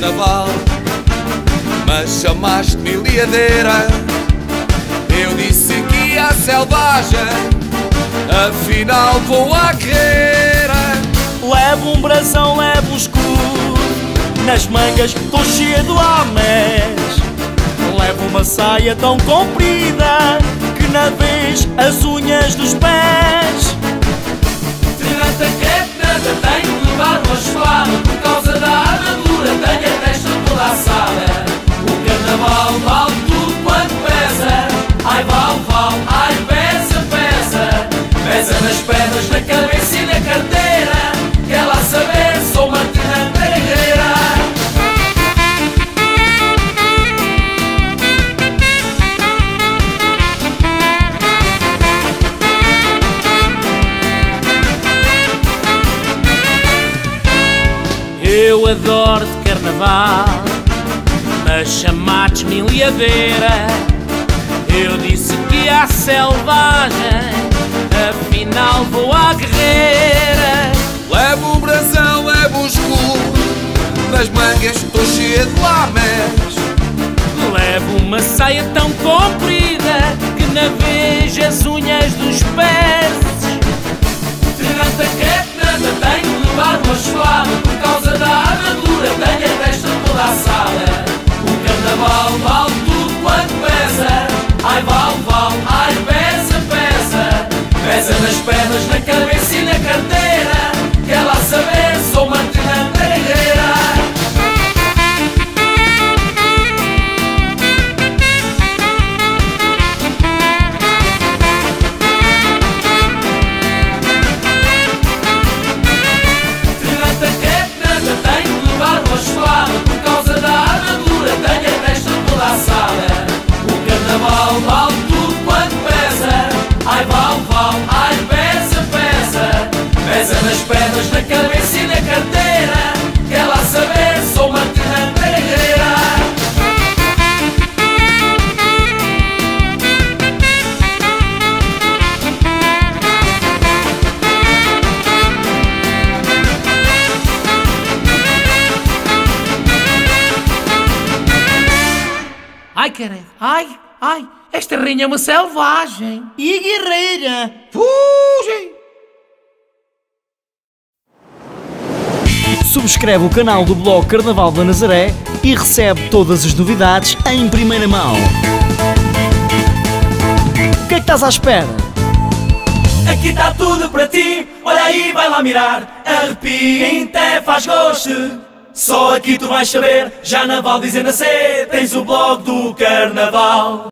carnaval. Mas chamaste-me liadeira, eu disse que ia à selvagem, afinal vou à guerreira. Levo um brasão, levo um escudo, nas mangas estou cheia de lames. Levo uma saia tão comprida que na vez as unhas dos pés. De nada quero, nada tenho, levar uma espada por causa da armadura, tenho a testa toda assada. O carnaval vale tudo quanto pesa, ai vale, vale, ai pesa, pesa. Pesa nas pedras, na cabeça e na carteira, quer lá saber, sou uma tirana guerreira. Eu adoro de carnaval, mas chamaste-me liadeira, eu disse que há selvagem, afinal vou à guerreira. Levo o brasão, levo o escudo, nas mangas estou cheia de lames. Levo uma saia tão comprida que na vez as unhas dos pés. De nada quero, nada tenho, levar uma espada por causa da armadura, tenho a testa toda assada. O carnaval vale tudo quanto pesa, ai vale, vale, ai pesa, pesa. Pesa nas pedras, na cabeça e na carteira, quer lá saber, sou uma tirana guerreira. De nada quero, nada tenho, levar uma espada por causa da armadura, tenho a testa toda assada. O carnaval vale tudo quanto pesa, ai vale, vale, ai pesa, pesa. Pesa nas pedras, na cabeça e na carteira, quer lá saber, sou uma tirana guerreira. Ai, caralho, ai, ai, esta rainha é uma selvagem e guerreira. Fugem! Subscreve o canal do blog Carnaval da Nazaré e recebe todas as novidades em primeira mão. O que é que estás à espera? Aqui está tudo para ti, olha aí, vai lá mirar, arrepia até faz gosto. Só aqui tu vais saber, já na Val dizendo a ser, tens o blog do Carnaval.